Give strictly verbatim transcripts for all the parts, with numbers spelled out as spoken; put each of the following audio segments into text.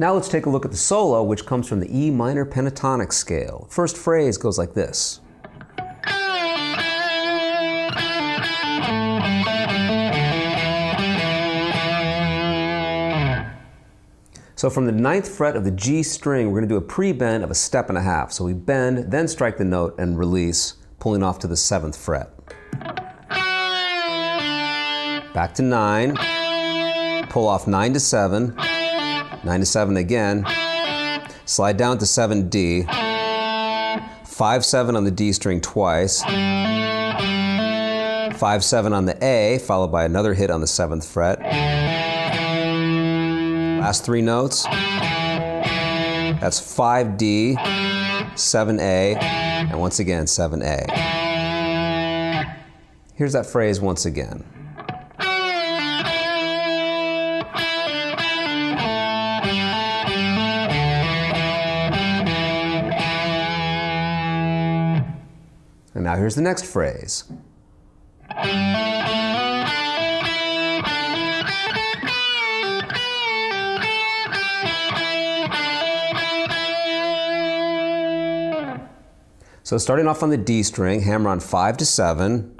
Now let's take a look at the solo, which comes from the E minor pentatonic scale. First phrase goes like this. So from the ninth fret of the G string, we're going to do a pre-bend of a step and a half. So we bend, then strike the note and release, pulling off to the seventh fret. Back to nine, pull off nine to seven, nine to seven again, slide down to seven D, five seven on the D string twice, five seven on the A, followed by another hit on the seventh fret. Last three notes, that's five D, seven A, and once again seven A. Here's that phrase once again. And now here's the next phrase. So starting off on the D string, hammer on five to seven,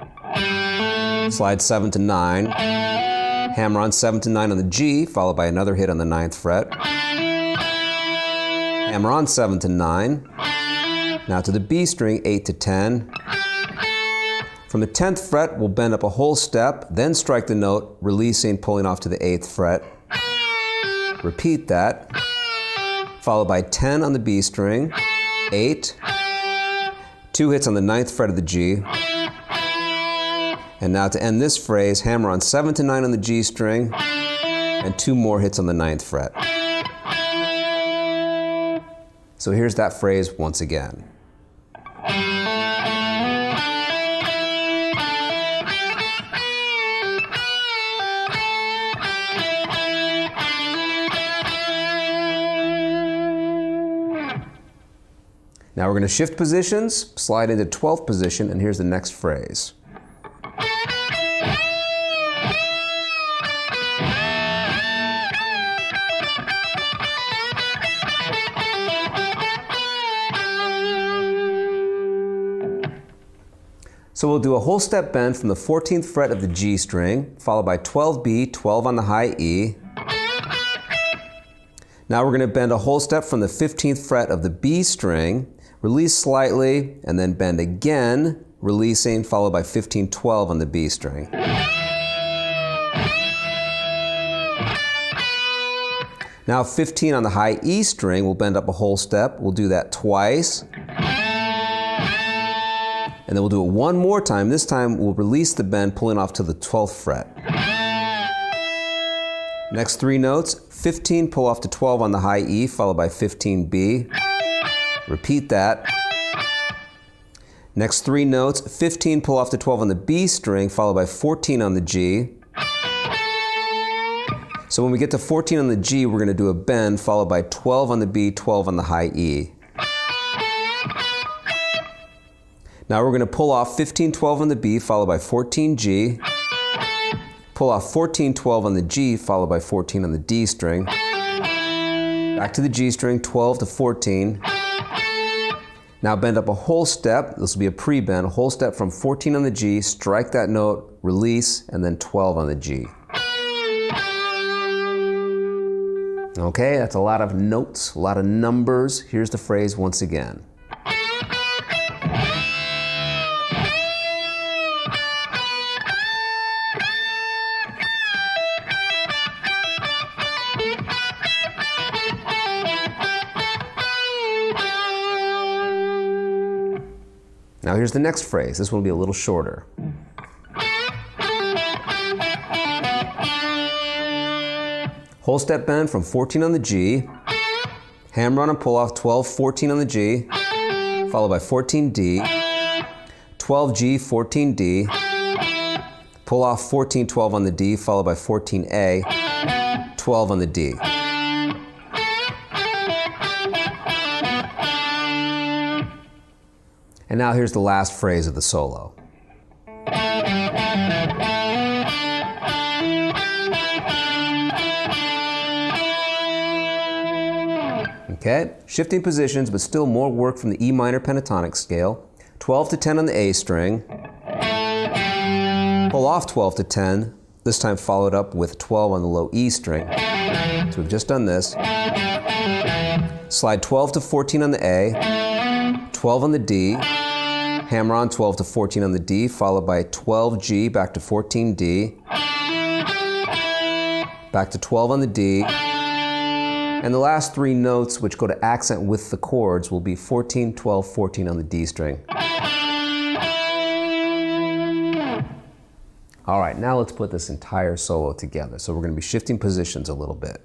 slide seven to nine, hammer on seven to nine on the G, followed by another hit on the ninth fret, hammer on seven to nine, now to the B string, eight to ten. From the tenth fret, we'll bend up a whole step, then strike the note, releasing, pulling off to the eighth fret. Repeat that, followed by ten on the B string, eight, two hits on the ninth fret of the G. And now to end this phrase, hammer on seven to nine on the G string, and two more hits on the ninth fret. So here's that phrase once again. Now we're going to shift positions, slide into twelfth position, and here's the next phrase. So we'll do a whole step bend from the fourteenth fret of the G string, followed by twelve B, twelve on the high E. Now we're going to bend a whole step from the fifteenth fret of the B string, release slightly, and then bend again, releasing, followed by fifteen twelve on the B string. Now fifteen on the high E string, we'll bend up a whole step. We'll do that twice. And then we'll do it one more time. This time we'll release the bend, pulling off to the twelfth fret. Next three notes, fifteen, pull off to twelve on the high E, followed by fifteen B. Repeat that. Next three notes, fifteen, pull off to twelve on the B string, followed by fourteen on the G. So when we get to fourteen on the G, we're going to do a bend, followed by twelve on the B, twelve on the high E. Now we're going to pull off fifteen twelve on the B, followed by fourteen G. Pull off fourteen twelve on the G, followed by fourteen on the D string. Back to the G string, twelve to fourteen. Now bend up a whole step. This will be a pre-bend, a whole step from fourteen on the G, strike that note, release, and then twelve on the G. Okay, that's a lot of notes, a lot of numbers. Here's the phrase once again. Now here's the next phrase. This one will be a little shorter. Whole step bend from fourteen on the G, hammer on and pull off twelve, fourteen on the G, followed by fourteen D, twelve G, fourteen D, pull off fourteen twelve on the D, followed by fourteen A, twelve on the D. And now here's the last phrase of the solo. Okay? Shifting positions, but still more work from the E minor pentatonic scale. twelve to ten on the A string. Pull off twelve to ten, this time followed up with twelve on the low E string. So we've just done this. Slide twelve to fourteen on the A, twelve on the D, hammer on twelve to fourteen on the D, followed by twelve G back to fourteen D, back to twelve on the D, and the last three notes which go to accent with the chords will be fourteen, twelve, fourteen on the D string. All right, now let's put this entire solo together. So we're going to be shifting positions a little bit.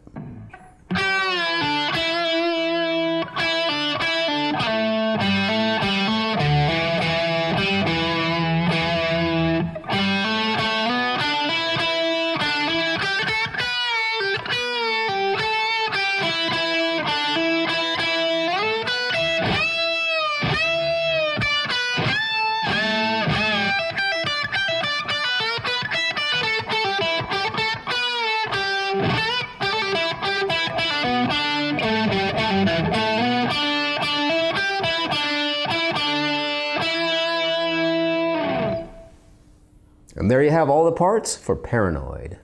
And there you have all the parts for Paranoid.